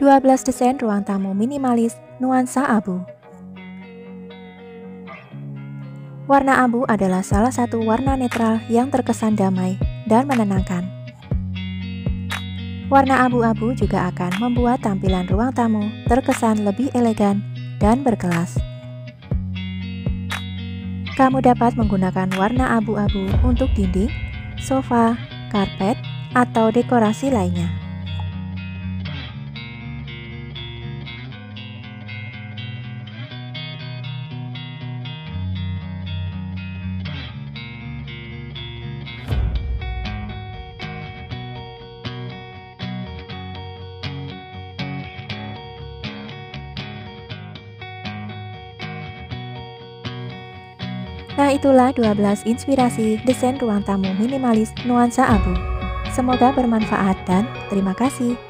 12 desain ruang tamu minimalis nuansa abu. Warna abu adalah salah satu warna netral yang terkesan damai dan menenangkan. Warna abu-abu juga akan membuat tampilan ruang tamu terkesan lebih elegan dan berkelas. Kamu dapat menggunakan warna abu-abu untuk dinding, sofa, karpet, atau dekorasi lainnya. Nah, itulah 12 inspirasi desain ruang tamu minimalis nuansa abu. Semoga bermanfaat dan terima kasih.